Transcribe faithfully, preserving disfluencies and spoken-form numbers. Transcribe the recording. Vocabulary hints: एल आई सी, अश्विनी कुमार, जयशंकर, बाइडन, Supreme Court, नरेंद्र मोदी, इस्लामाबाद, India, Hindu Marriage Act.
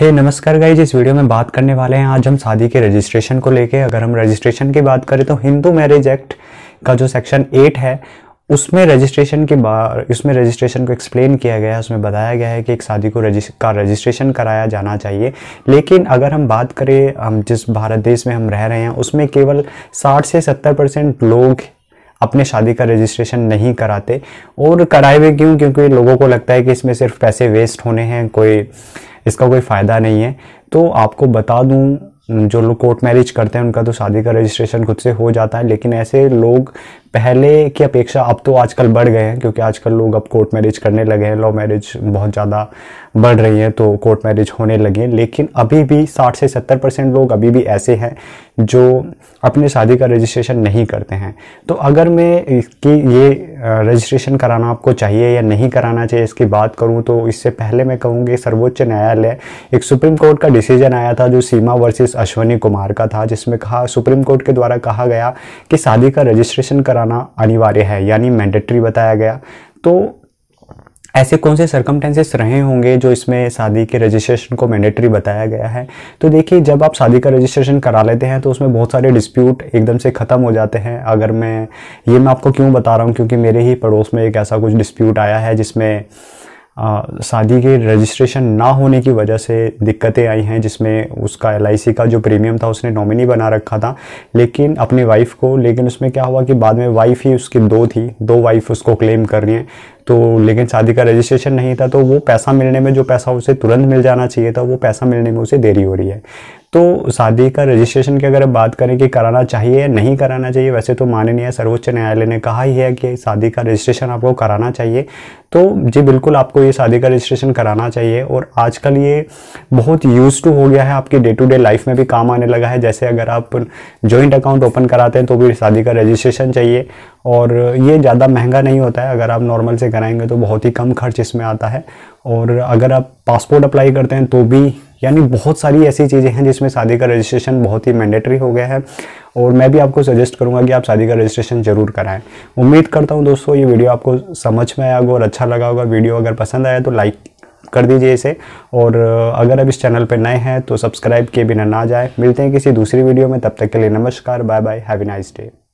हे नमस्कार गाइस, इस वीडियो में बात करने वाले हैं आज हम शादी के रजिस्ट्रेशन को लेके। अगर हम रजिस्ट्रेशन की बात करें तो हिंदू मैरिज एक्ट का जो सेक्शन एट है उसमें रजिस्ट्रेशन के बार उसमें रजिस्ट्रेशन को एक्सप्लेन किया गया है। उसमें बताया गया है कि एक शादी को रजिस्ट का रजिस्ट्रेशन कराया जाना चाहिए। लेकिन अगर हम बात करें, हम जिस भारत देश में हम रह रहे हैं उसमें केवल साठ से सत्तर परसेंट लोग अपने शादी का रजिस्ट्रेशन नहीं कराते। और कराए हुए क्यों? क्योंकि लोगों को लगता है कि इसमें सिर्फ पैसे वेस्ट होने हैं, कोई इसका कोई फ़ायदा नहीं है। तो आपको बता दूं, जो लोग कोर्ट मैरिज करते हैं उनका तो शादी का रजिस्ट्रेशन खुद से हो जाता है। लेकिन ऐसे लोग पहले की अपेक्षा अब तो आजकल बढ़ गए हैं, क्योंकि आजकल लोग अब कोर्ट मैरिज करने लगे हैं, लव मैरिज बहुत ज़्यादा बढ़ रही है तो कोर्ट मैरिज होने लगी है। लेकिन अभी भी साठ से सत्तर परसेंट लोग अभी भी ऐसे हैं जो अपने शादी का रजिस्ट्रेशन नहीं करते हैं। तो अगर मैं इसकी ये रजिस्ट्रेशन कराना आपको चाहिए या नहीं कराना चाहिए इसकी बात करूँ, तो इससे पहले मैं कहूँगी सर्वोच्च न्यायालय, एक सुप्रीम कोर्ट का डिसीजन आया था जो सीमा वर्सेस अश्विनी कुमार का था, जिसमें कहा, सुप्रीम कोर्ट के द्वारा कहा गया कि शादी का रजिस्ट्रेशन कराना अनिवार्य है, यानी मैंडेटरी बताया गया। तो ऐसे कौन से सर्कमटेंसेस रहे होंगे जो इसमें शादी के रजिस्ट्रेशन को मैंडेटरी बताया गया है? तो देखिए, जब आप शादी का रजिस्ट्रेशन करा लेते हैं तो उसमें बहुत सारे डिस्प्यूट एकदम से ख़त्म हो जाते हैं। अगर मैं ये मैं आपको क्यों बता रहा हूँ, क्योंकि मेरे ही पड़ोस में एक ऐसा कुछ डिस्प्यूट आया है जिसमें शादी के रजिस्ट्रेशन ना होने की वजह से दिक्कतें आई हैं, जिसमें उसका एल आई सी का जो प्रीमियम था उसने नॉमिनी बना रखा था लेकिन अपनी वाइफ को। लेकिन उसमें क्या हुआ कि बाद में वाइफ ही उसकी दो थी, दो वाइफ उसको क्लेम कर रही हैं, तो लेकिन शादी का रजिस्ट्रेशन नहीं था। तो वो पैसा मिलने में, जो पैसा उसे तुरंत मिल जाना चाहिए था, वो पैसा मिलने में उसे देरी हो रही है। तो शादी का रजिस्ट्रेशन की अगर बात करें कि कराना चाहिए या नहीं कराना चाहिए, वैसे तो माननीय सर्वोच्च न्यायालय ने कहा ही है कि शादी का रजिस्ट्रेशन आपको कराना चाहिए। तो जी बिल्कुल, आपको ये शादी का रजिस्ट्रेशन कराना चाहिए। और आजकल ये बहुत यूज टू हो गया है, आपकी डे टू डे लाइफ में भी काम आने लगा है। जैसे अगर आप जॉइंट अकाउंट ओपन कराते हैं तो भी शादी का रजिस्ट्रेशन चाहिए, और ये ज़्यादा महंगा नहीं होता है। अगर आप नॉर्मल से कराएंगे तो बहुत ही कम खर्च इसमें आता है। और अगर आप पासपोर्ट अप्लाई करते हैं तो भी, यानी बहुत सारी ऐसी चीज़ें हैं जिसमें शादी का रजिस्ट्रेशन बहुत ही मैंडेटरी हो गया है। और मैं भी आपको सजेस्ट करूंगा कि आप शादी का रजिस्ट्रेशन ज़रूर कराएं। उम्मीद करता हूं दोस्तों ये वीडियो आपको समझ में आया होगा और अच्छा लगा होगा। वीडियो अगर पसंद आया तो लाइक कर दीजिए इसे, और अगर आप इस चैनल पर नए हैं तो सब्सक्राइब किए बिना ना जाए। मिलते हैं किसी दूसरी वीडियो में, तब तक के लिए नमस्कार, bye bye, have a nice day.